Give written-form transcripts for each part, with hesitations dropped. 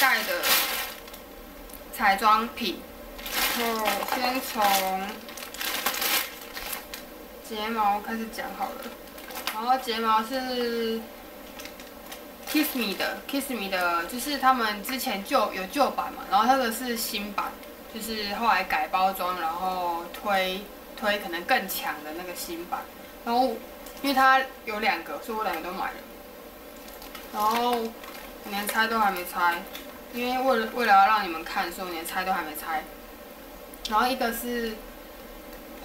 盖的彩妆品。然后先从睫毛开始讲好了。然后睫毛是 Kiss Me 的 ，Kiss Me 的，就是他们之前旧版嘛，然后这个是新版，就是后来改包装，然后推可能更强的那个新版。然后因为它有两个，所以我两个都买了。 然后我连拆都还没拆，因为为了要让你们看，所以我连拆都还没拆。然后一个是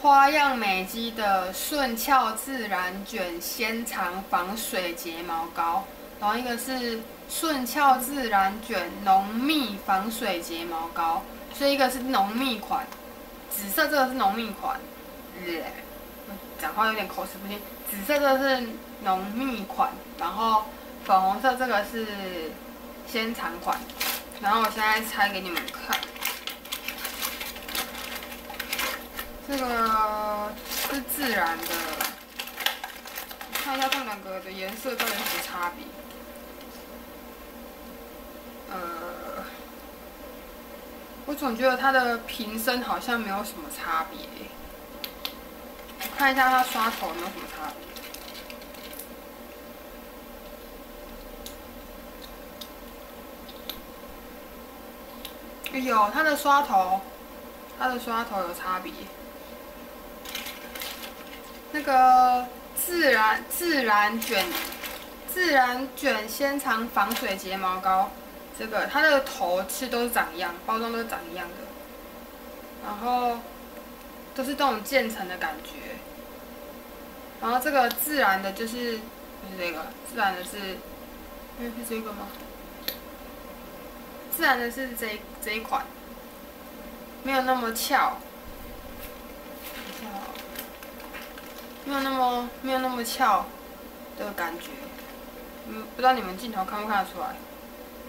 花漾美肌的顺翘自然卷纤长防水睫毛膏，然后一个是顺翘自然卷浓密防水睫毛膏，所以一个是浓密款，紫色这个是浓密款，讲话有点口齿不清，紫色这个是浓密款，然后。 粉红色这个是纤长款，然后我现在拆给你们看。这个是自然的，看一下这两个的颜色到底有什么差别。我总觉得它的瓶身好像没有什么差别，我看一下它刷头有没有什么差别。 有它的刷头，有差别。那个自然卷纤长防水睫毛膏，这个它的头其实都是长一样，包装都是长一样的，然后都是这种渐层的感觉。然后这个自然的就是不是这个，自然的是，是这个吗？ 自然的是这一款，没有那么翘，没有那么翘的感觉，不知道你们镜头看不看得出来，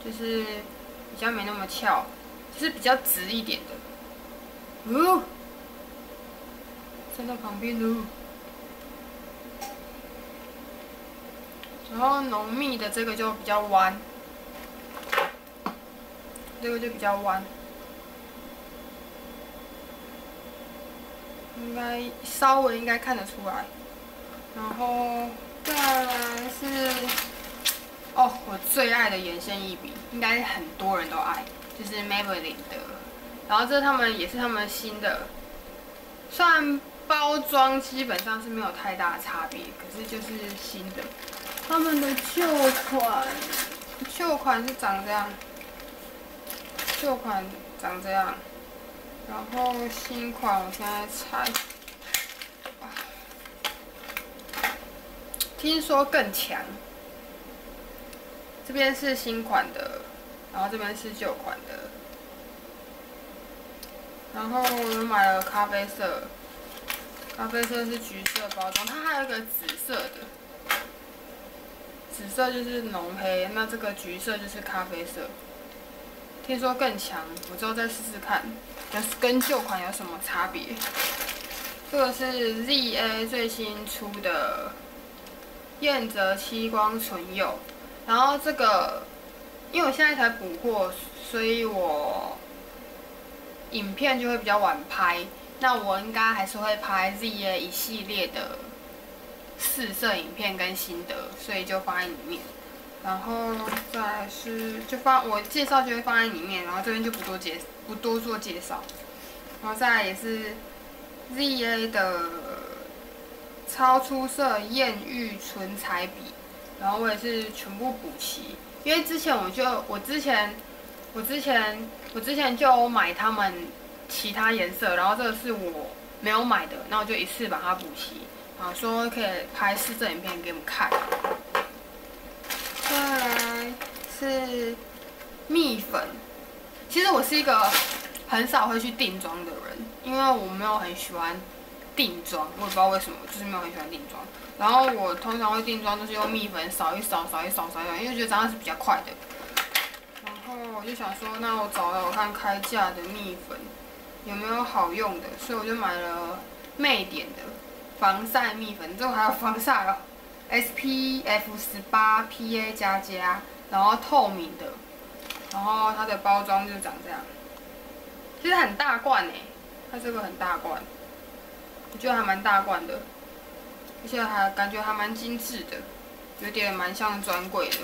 就是比较没那么翘，就是比较直一点的。哦，站到旁边哦。然后浓密的这个就比较弯。 这个就比较弯，应该稍微应该看得出来。然后再来是，哦，我最爱的眼线一笔，应该很多人都爱，就是 Maybelline 的。然后这也是他们新的，虽然包装基本上是没有太大的差别，可是就是新的。他们的旧款是长这样。 旧款长这样，然后新款我现在拆，听说更强。这边是新款的，然后这边是旧款的。然后我又买了咖啡色，咖啡色是橘色包装，它还有一个紫色的，紫色就是浓黑，那这个橘色就是咖啡色。 听说更强，我之后再试试看，跟旧款有什么差别。这个是 ZA 最新出的燕泽七光唇釉，然后这个因为我现在才补货，所以我影片就会比较晚拍。那我应该还是会拍 ZA 一系列的试色影片跟心得，所以就放在里面。 然后再是我介绍就会放在里面，然后这边就不多做介绍。然后再来也是 ZA 的超出色艳遇唇彩笔，然后我也是全部补齐，因为之前我之前就买他们其他颜色，然后这个是我没有买的，那我就一次把它补齐，然后说可以拍试色影片给你们看。 再来是蜜粉，其实我是一个很少会去定妆的人，因为我没有很喜欢定妆，我也不知道为什么，就是没有很喜欢定妆。然后我通常会定妆就是用蜜粉扫一扫，因为觉得这样是比较快的。然后我就想说，那我找了我看开价的蜜粉有没有好用的，所以我就买了魅点的防晒蜜粉，这我还有防晒哦。 SPF 18 PA++，然后透明的，然后它的包装就长这样，其实很大罐哎，它这个很大罐，我觉得还蛮大罐的，而且还感觉还蛮精致的，有点蛮像专柜的。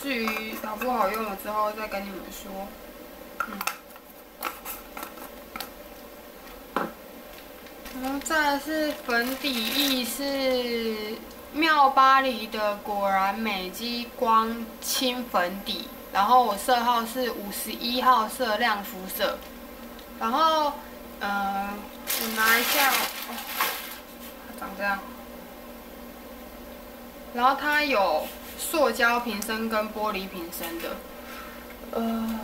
至于好不好用，我之后再跟你们说。然后再来是粉底液，是妙巴黎的果然美肌光清粉底。 然后我色号是51号色亮肤色，然后我拿一下，哦，它长这样，然后它有塑胶瓶身跟玻璃瓶身的，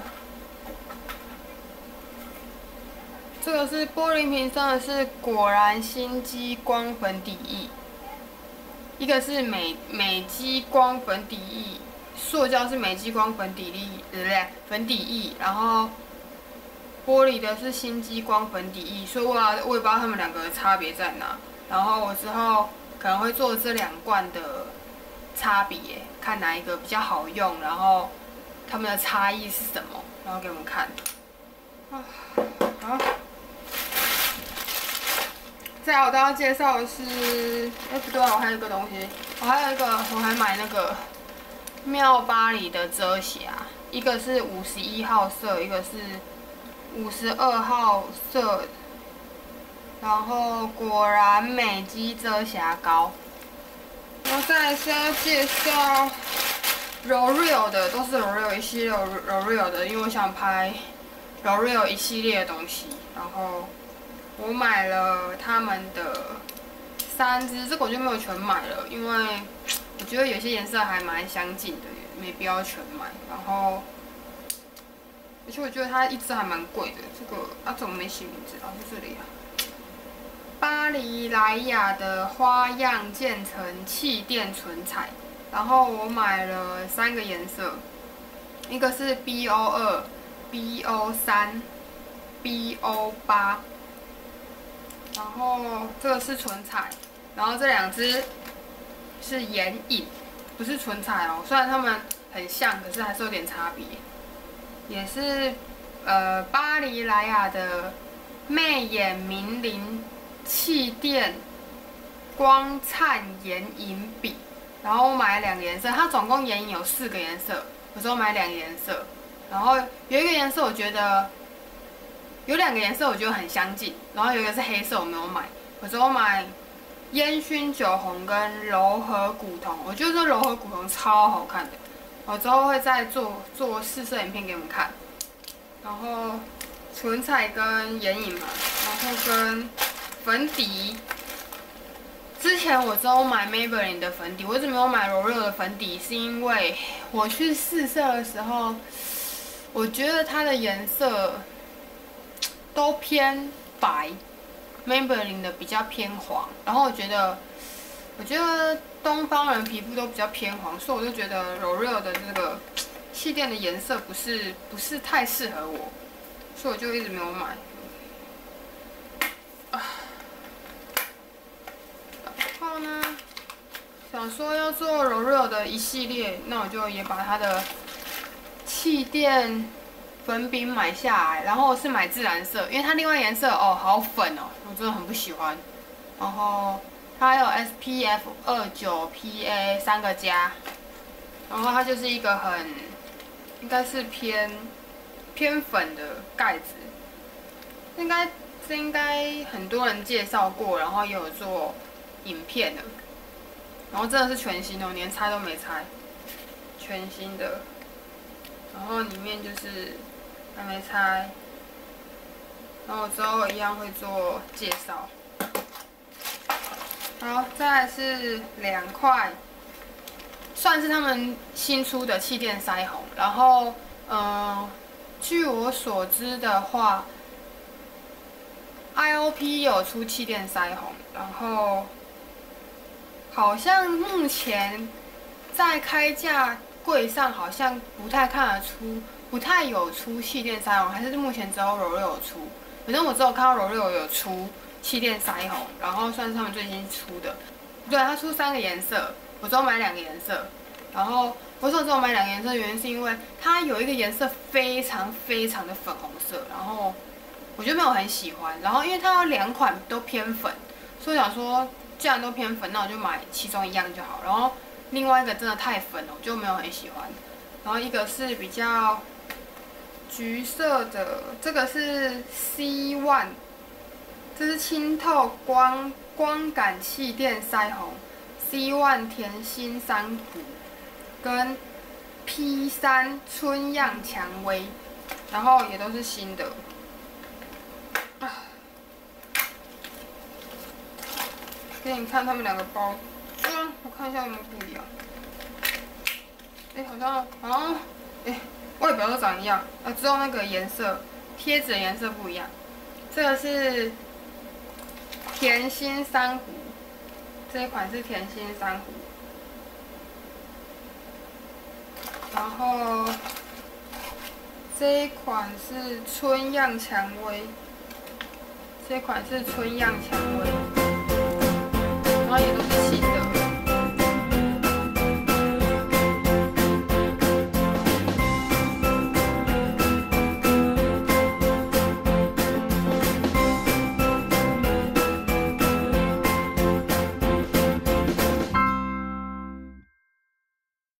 这个是玻璃瓶身的，是果然新肌光粉底液，一个是美肌光粉底液。 塑胶是美肌光粉底液，然后玻璃的是新肌光粉底液，所以我也不知道它们两个的差别在哪。然后我之后可能会做这两罐的差别，看哪一个比较好用，然后它们的差异是什么，然后给我们看。好，再来我刚刚介绍的是，不对，我还有一个东西，我还买那个。 妙巴黎的遮瑕，一个是51号色，一个是52号色，然后果然美肌遮瑕膏。然后再来是要介绍 L'Oréal 的，都是 L'Oréal 一系列 L'Oréal 的，因为我想拍 L'Oréal 一系列的东西。然后我买了他们的3支，这个我就没有全买了，因为。 我觉得有些颜色还蛮相近的，没必要全买。然后，而且我觉得它一支还蛮贵的。这个啊，怎么没写名字啊？在这里啊。巴黎莱雅的花样渐层气垫唇彩，然后我买了3个颜色，一个是 BO2、BO3、BO8， 然后这个是唇彩，然后这2支。 是眼影，不是唇彩哦。虽然它们很像，可是还是有点差别。也是巴黎莱雅的媚眼明灵气垫光灿眼影笔，然后我买了2个颜色，它总共眼影有4个颜色，我只有买2个颜色。然后有一个颜色我觉得有2个颜色我觉得很相近，然后有一个是黑色我没有买，我只有买。 烟熏酒红跟柔和古铜，我觉得这柔和古铜超好看的，我之后会再做试色影片给你们看。然后唇彩跟眼影嘛，然后跟粉底。之前我只有买 Maybelline 的粉底，我一直没有买 L'Oréal 的粉底，是因为我去试色的时候，我觉得它的颜色都偏白。 Maybelline 的比较偏黄，然后我觉得东方人皮肤都比较偏黄，所以我就觉得 L'Oréal 的这个气垫的颜色不是太适合我，所以我就一直没有买。然后呢，想说要做 L'Oréal 的一系列，那我就也把它的气垫粉饼买下来，然后是买自然色，因为它另外颜色哦好粉哦。 我真的很不喜欢，然后它有 SPF 29 PA 3+，然后它就是一个很应该是偏粉的盖子，这应该很多人介绍过，然后也有做影片的，然后真的是全新的，我连拆都没拆，全新的，然后里面就是还没拆。 然后我之后一样会做介绍。好，再来是2块，算是他们新出的气垫腮红。然后，据我所知的话 ，IOP 有出气垫腮红，然后好像目前在开价柜上好像不太看得出，不太有出气垫腮红，还是目前只有L'Oréal有出。 反正我只有看到L'Oréal有出气垫腮红，然后算是他们最新出的。对，它出3个颜色，我只有买2个颜色。然后我手只有买两个颜色，原因是因为它有一个颜色非常非常的粉红色，然后我就没有很喜欢。然后因为它有两款都偏粉，所以我想说既然都偏粉，那我就买其中一样就好。然后另外一个真的太粉了，我就没有很喜欢。然后一个是比较橘色的，这个是 C1， 这是清透光感气垫腮红 C1 甜心珊瑚跟 P3 春漾蔷薇，然后也都是新的。给你看他们两个包，我看一下有没有不一样。好像外表都长一样，只有那个颜色贴纸的颜色不一样。这个是甜心珊瑚，这一款是甜心珊瑚。然后这一款是春漾蔷薇，这一款是春漾蔷薇，然后也都是新的。